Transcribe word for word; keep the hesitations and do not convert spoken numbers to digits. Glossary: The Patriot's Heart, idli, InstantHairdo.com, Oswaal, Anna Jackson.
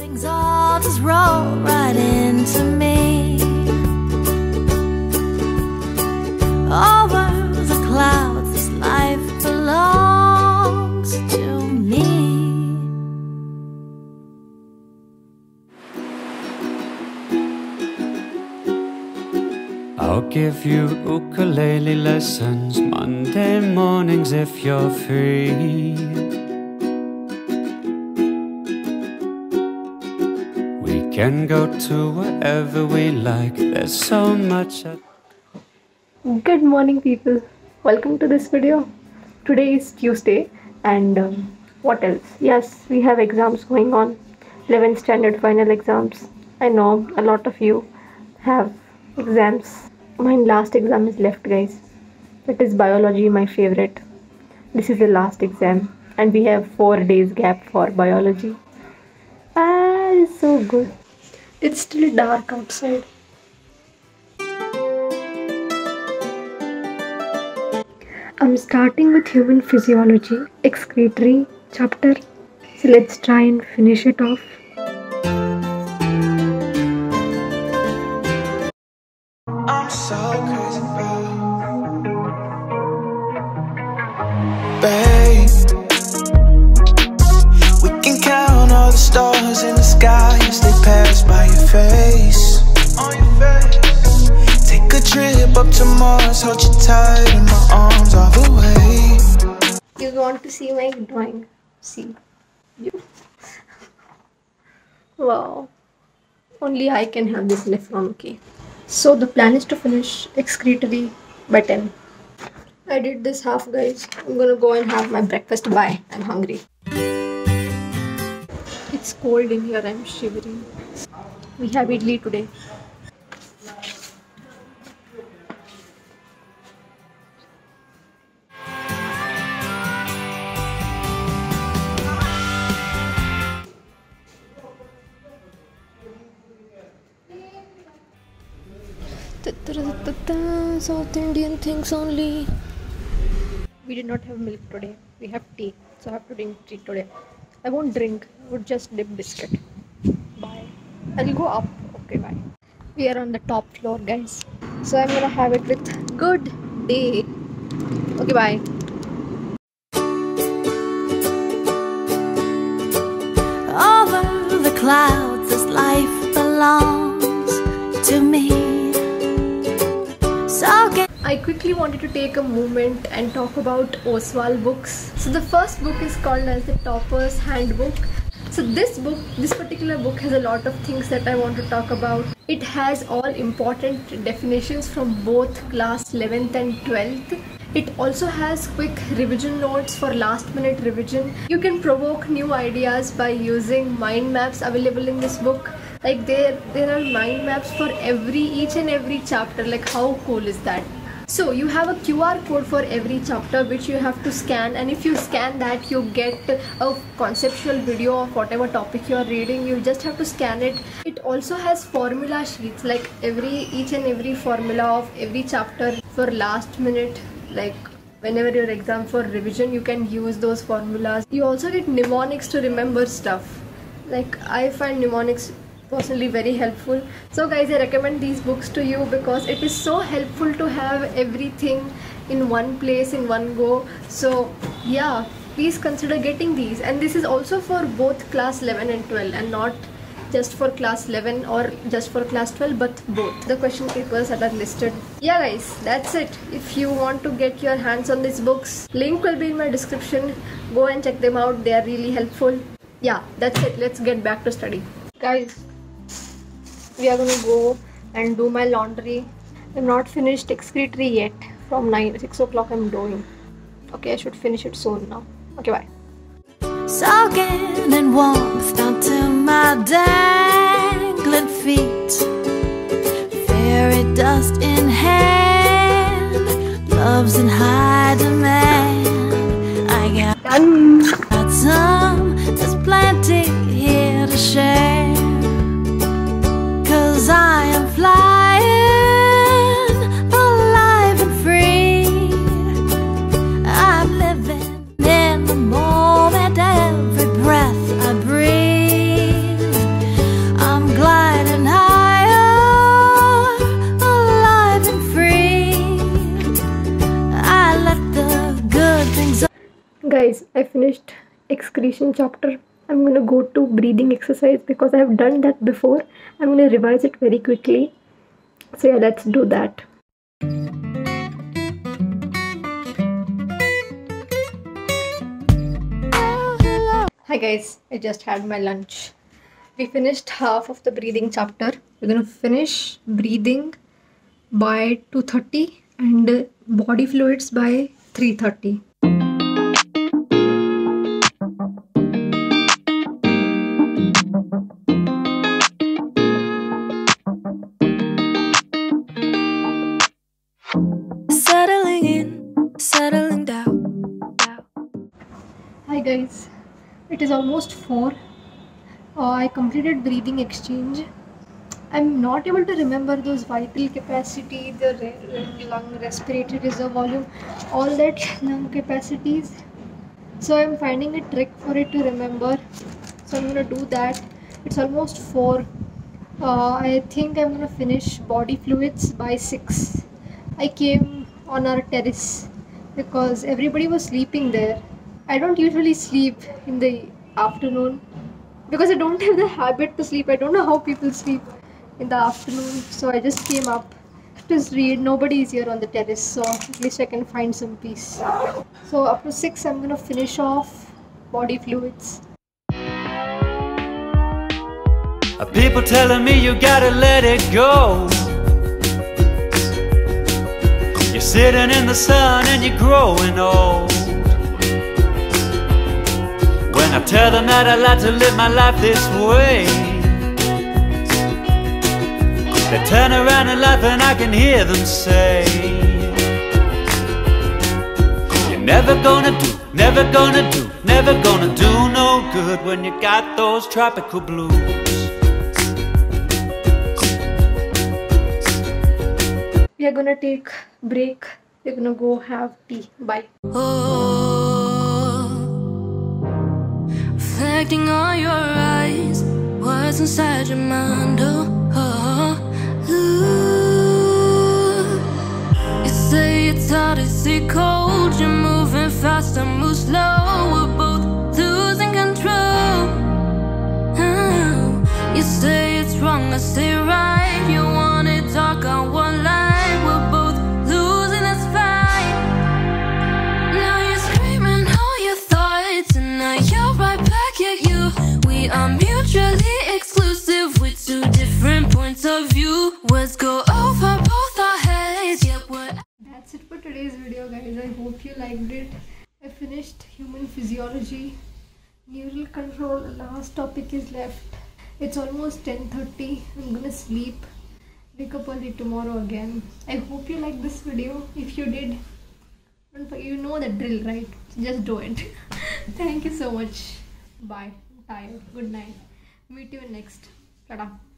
Things all just roll right into me. Over the clouds, this life belongs to me. I'll give you ukulele lessons Monday mornings if you're free. Can go to wherever we like. There's so much. Good morning, people. Welcome to this video. Today is Tuesday, and um, what else? Yes, we have exams going on. eleventh standard final exams. I know a lot of you have exams. My last exam is left, guys. That is biology, my favorite. This is the last exam, and we have four days gap for biology. Ah, it's so good. It's still dark outside. I'm starting with human physiology, excretory chapter. So let's try and finish it off. I'm so crazy about babe. We can count all the stars in the sky as they pass by your face. On your face. Take a trip up to Mars, hold you tight in my arms all the way. You want to see my drawing? See you. Wow. Only I can have this left arm, okay. So the plan is to finish excretory by ten. I did this half, guys. I'm gonna go and have my breakfast. Bye. I'm hungry. It's cold in here, I'm shivering. We have idli today. South Indian things only. We did not have milk today. We have tea. So I have to drink tea today. I won't drink, I would just dip biscuit. Bye. I'll go up. Okay, bye. We are on the top floor, guys. So I'm gonna have it with good day. Okay, bye. Over the clouds, this life belongs to me. So get. I quickly wanted to take a moment and talk about Oswaal books. So the first book is called as the Topper's Handbook. So this book, this particular book has a lot of things that I want to talk about. It has all important definitions from both class eleventh and twelfth. It also has quick revision notes for last minute revision. You can provoke new ideas by using mind maps available in this book. Like there, there are mind maps for every, each and every chapter. Like how cool is that? So you have a Q R code for every chapter which you have to scan, and if you scan that you get a conceptual video of whatever topic you are reading. You just have to scan it. It also has formula sheets, like every each and every formula of every chapter for last minute, like whenever your exam for revision you can use those formulas. You also get mnemonics to remember stuff. Like I find mnemonics personally very helpful. So guys, I recommend these books to you because it is so helpful to have everything in one place, in one go. So yeah, please consider getting these. And this is also for both class eleven and twelve, and not just for class eleven or just for class twelve, but both the question papers that are listed. Yeah guys, that's it. If you want to get your hands on these books, link will be in my description. Go and check them out. They are really helpful. Yeah, that's it. Let's get back to study. Guys, we are going to go and do my laundry. I'm not finished excretory yet. From nine, six o'clock I'm doing. Okay, I should finish it soon now. Okay, bye. Soaking in warmth down to my dangling feet. Fairy dust in hand. Love's in high demand. I got, Done. got some. There's plenty here to share. I am flying, alive and free. I'm living in the moment, every breath I breathe. excretion chapter, I'm going to go to breathing exercise because I have done that before. I'm going to revise it very quickly. So yeah, let's do that. Hi guys, I just had my lunch. We finished half of the breathing chapter. We're going to finish breathing by two thirty and body fluids by three thirty. Settling in, settling down. Hi guys, it is almost four. Uh, I completed breathing exchange. I'm not able to remember those vital capacity, the re re lung respiratory reserve volume, all that lung capacities. So I'm finding a trick for it to remember. So I'm gonna do that. It's almost four. Uh, I think I'm gonna finish body fluids by six. I came on our terrace because everybody was sleeping there. I don't usually sleep in the afternoon because I don't have the habit to sleep. I don't know how people sleep in the afternoon, so I just came up to read. Nobody is here on the terrace, so at least I can find some peace. So up to six I'm gonna finish off body fluids. People telling me you gotta let it go. You're sitting in the sun and you're growing old. When I tell them that I like to live my life this way, they turn around and laugh and I can hear them say, you're never gonna do, never gonna do, never gonna do no good when you got those tropical blues. We are gonna take a break. We're gonna go have tea. Bye. Oh, reflecting on your eyes, what's inside your mind? Oh, it's hard to see cold, you're moving faster, move slow, we're both losing control. uh, You say it's wrong, I say right, you want it dark, I want light, we're both losing this fight. Now you're screaming all your thoughts and now you're right back at you. We are mutually exclusive with two different points of view. Words go over both our heads, yet we're... That's it for today's video guys. I hope you liked it. I finished human physiology, neural control, last topic is left. It's almost ten thirty. I'm gonna sleep, wake up early tomorrow again. I hope you liked this video. If you did, you know the drill, right? Just do it. Thank you so much. Bye. I'm tired. Good night. Meet you next. Ta-da.